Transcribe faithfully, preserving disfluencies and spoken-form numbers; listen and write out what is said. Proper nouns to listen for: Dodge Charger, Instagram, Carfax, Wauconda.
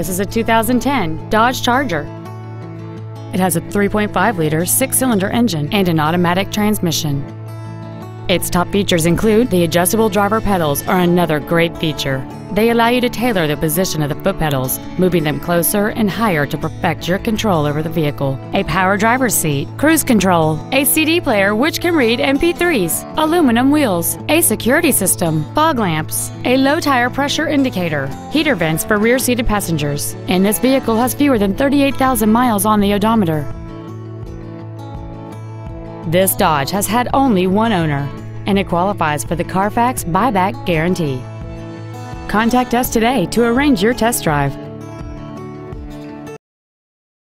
This is a two thousand ten Dodge Charger. It has a three point five liter six-cylinder engine and an automatic transmission. Its top features include the adjustable driver pedals are another great feature. They allow you to tailor the position of the foot pedals, moving them closer and higher to perfect your control over the vehicle. A power driver's seat, cruise control, a C D player which can read M P threes, aluminum wheels, a security system, fog lamps, a low tire pressure indicator, heater vents for rear-seated passengers. And this vehicle has fewer than thirty-eight thousand miles on the odometer. This Dodge has had only one owner, and it qualifies for the Carfax buyback guarantee. Contact us today to arrange your test drive.